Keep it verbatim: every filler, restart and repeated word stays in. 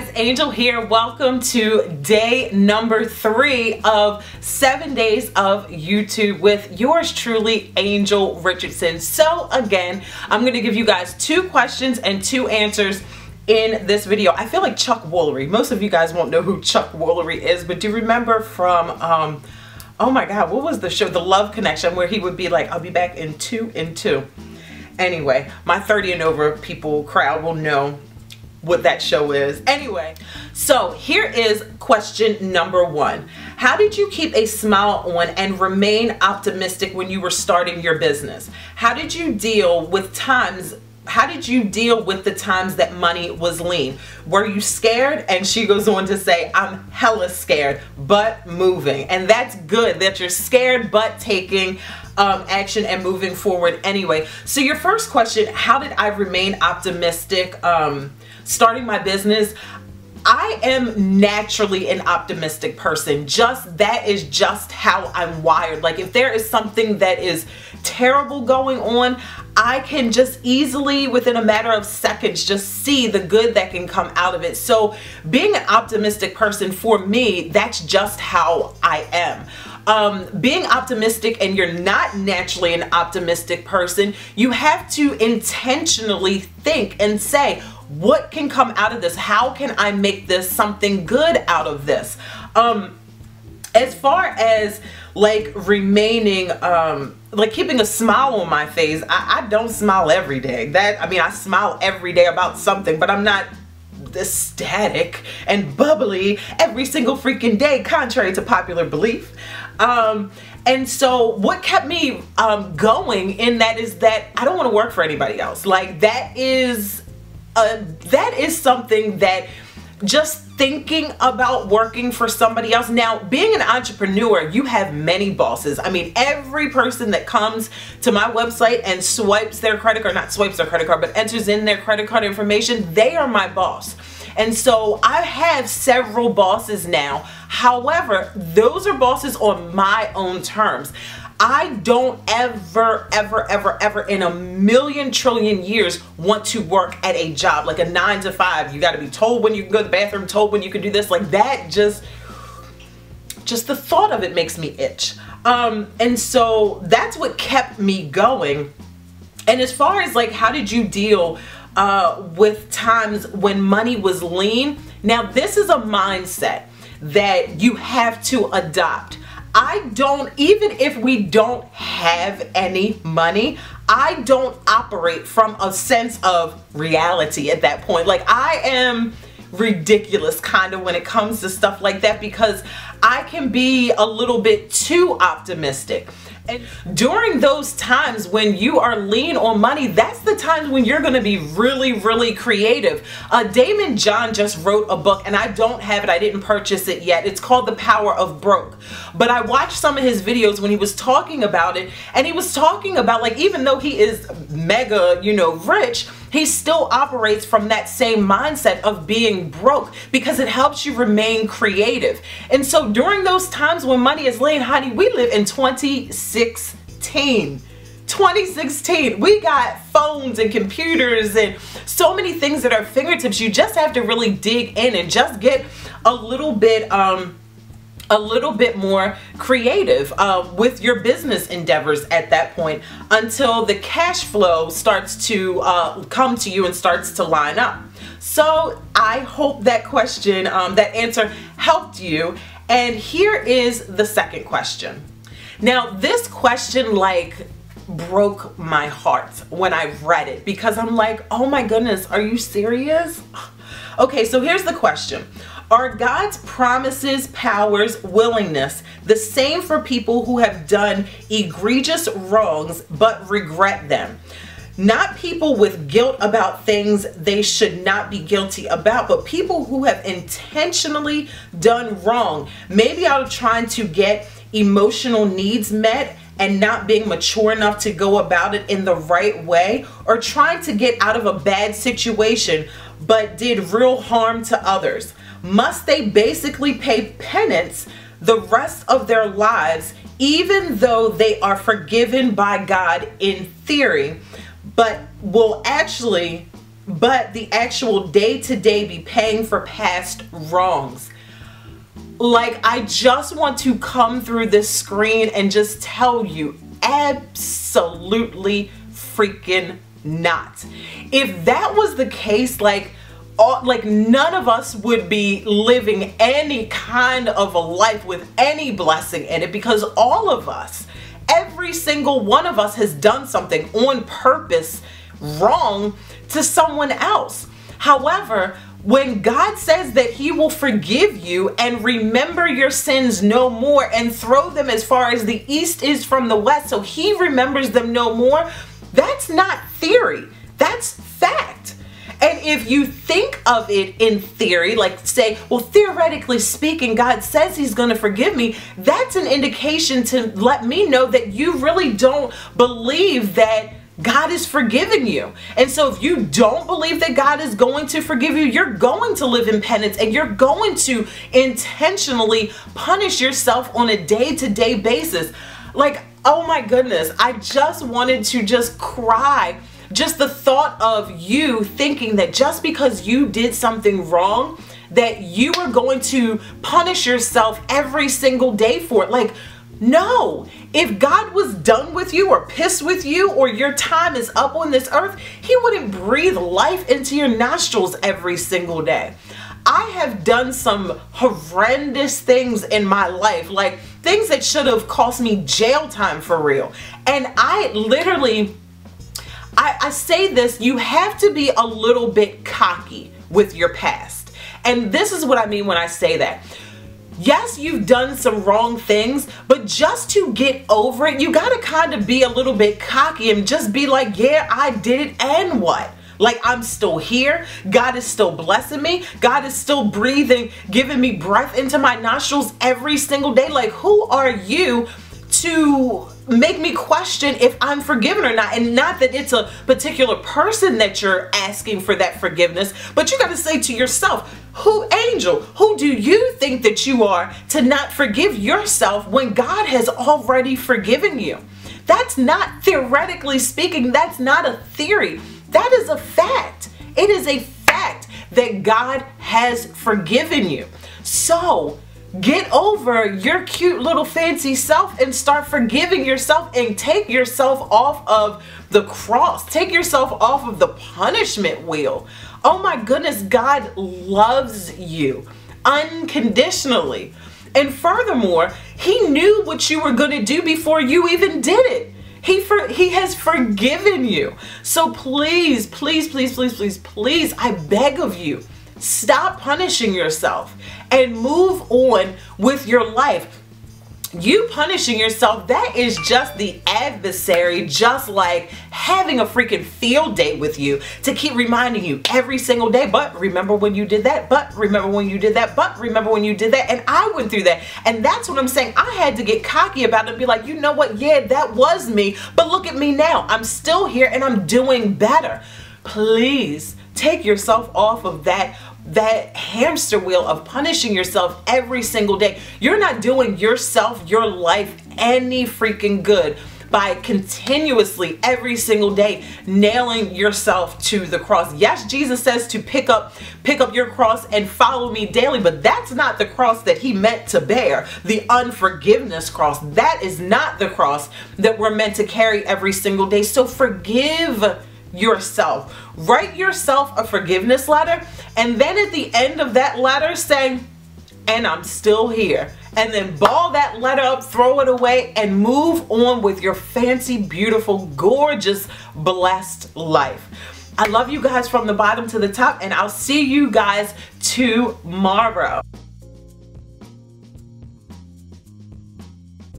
guys, Angel here. Welcome to day number three of seven days of YouTube with yours truly, Angel Richardson. So again, I'm going to give you guys two questions and two answers in this video. I feel like Chuck Woolery. Most of you guys won't know who Chuck Woolery is, but do you remember from, um, oh my God, what was the show? The Love Connection, where he would be like, I'll be back in two in two. Anyway, my thirty and over people crowd will know what that show is. Anyway, so here is question number one. How did you keep a smile on and remain optimistic when you were starting your business? How did you deal with times, how did you deal with the times that money was lean? Were you scared? And she goes on to say, I'm hella scared, but moving. And that's good that you're scared, but taking Um, action and moving forward anyway. So your first question, how did I remain optimistic um, starting my business? I am naturally an optimistic person. Just that is just how I'm wired. Like if there is something that is terrible going on, I can just easily, within a matter of seconds, just see the good that can come out of it. So being an optimistic person, for me, that's just how I am. Um, being optimistic, and you're not naturally an optimistic person, you have to intentionally think and say, what can come out of this? How can I make this something good out of this? Um, as far as like remaining, um, like keeping a smile on my face, I, I don't smile every day. That, I mean, I smile every day about something, but I'm not ecstatic and bubbly every single freaking day, contrary to popular belief. Um, and so what kept me um, going in that is that I don't want to work for anybody else. Like that is Uh, that is something that just thinking about working for somebody else. Now, being an entrepreneur, you have many bosses. I mean, every person that comes to my website and swipes their credit card, not swipes their credit card, but enters in their credit card information, they are my boss. And so I have several bosses now. However, those are bosses on my own terms. I don't ever, ever, ever, ever in a million trillion years want to work at a job, like a nine to five. You got to be told when you can go to the bathroom, told when you can do this, like that just, just the thought of it makes me itch. Um, and so that's what kept me going. And as far as like, how did you deal uh, with times when money was lean? Now, this is a mindset that you have to adopt. I don't, even if we don't have any money, I don't operate from a sense of reality at that point. Like I am ridiculous kind of when it comes to stuff like that, because I can be a little bit too optimistic. And during those times when you are lean on money, that's the times when you're going to be really, really creative. Uh, Damon John just wrote a book, and I don't have it. I didn't purchase it yet. It's called The Power of Broke. But I watched some of his videos when he was talking about it, and he was talking about, like, even though he is mega, you know, rich, he still operates from that same mindset of being broke, because it helps you remain creative. And so during those times when money is lean, honey, we live in twenty sixteen. twenty sixteen, we got phones and computers and so many things at our fingertips. You just have to really dig in and just get a little bit um a little bit more creative uh, with your business endeavors at that point, until the cash flow starts to uh, come to you and starts to line up. So I hope that question, um, that answer helped you. And here is the second question. Now this question like broke my heart when I read it, because I'm like, oh my goodness, are you serious? Okay, so here's the question. Are God's promises, powers, willingness the same for people who have done egregious wrongs but regret them? Not people with guilt about things they should not be guilty about, but people who have intentionally done wrong, maybe out of trying to get emotional needs met and not being mature enough to go about it in the right way, or trying to get out of a bad situation but did real harm to others. Must they basically pay penance the rest of their lives, even though they are forgiven by God in theory, but will actually but the actual day-to-day be paying for past wrongs. Like, I just want to come through this screen and just tell you, absolutely freaking not. If that was the case, like, all, like none of us would be living any kind of a life with any blessing in it, because all of us, every single one of us, has done something on purpose wrong to someone else. However, when God says that he will forgive you and remember your sins no more and throw them as far as the east is from the west, so he remembers them no more, that's not theory, that's fact. And if you think of it in theory, like say, well, theoretically speaking, God says he's going to forgive me, that's an indication to let me know that you really don't believe that God is forgiving you. And so if you don't believe that God is going to forgive you, you're going to live in penance and you're going to intentionally punish yourself on a day-to-day basis. Like, oh my goodness, I just wanted to just cry. Just the thought of you thinking that just because you did something wrong, that you are going to punish yourself every single day for it. Like, no, if God was done with you or pissed with you or your time is up on this earth, he wouldn't breathe life into your nostrils every single day. I have done some horrendous things in my life, like things that should have cost me jail time for real. And I literally, I, I say this, you have to be a little bit cocky with your past. And this is what I mean when I say that. Yes, you've done some wrong things, but just to get over it, you gotta kind of be a little bit cocky and just be like, yeah, I did it, and what? Like, I'm still here. God is still blessing me. God is still breathing, giving me breath into my nostrils every single day. Like, who are you to make me question if I'm forgiven or not? And not that it's a particular person that you're asking for that forgiveness, but you got to say to yourself, who, Angel, who do you think that you are to not forgive yourself when God has already forgiven you? That's not theoretically speaking, that's not a theory, that is a fact. It is a fact that God has forgiven you. So get over your cute little fancy self and start forgiving yourself and take yourself off of the cross. Take yourself off of the punishment wheel. Oh my goodness, God loves you unconditionally. And furthermore, he knew what you were going to do before you even did it. He, for, he has forgiven you. So please, please, please, please, please, please, I beg of you, stop punishing yourself and move on with your life. You punishing yourself, that is just the adversary, just like having a freaking field day with you to keep reminding you every single day, but remember when you did that, but remember when you did that, but remember when you did that. And I went through that, and that's what I'm saying. I had to get cocky about it and be like, you know what, yeah, that was me, but look at me now. I'm still here and I'm doing better. Please take yourself off of that that hamster wheel of punishing yourself every single day. You're not doing yourself, your life, any freaking good by continuously every single day nailing yourself to the cross. Yes, Jesus says to pick up pick up your cross and follow me daily, but that's not the cross that he meant to bear, the unforgiveness cross. That is not the cross that we're meant to carry every single day. So forgive yourself. Write yourself a forgiveness letter, and then at the end of that letter say, and I'm still here, and then ball that letter up, throw it away, and move on with your fancy, beautiful, gorgeous, blessed life. I love you guys from the bottom to the top, and I'll see you guys tomorrow.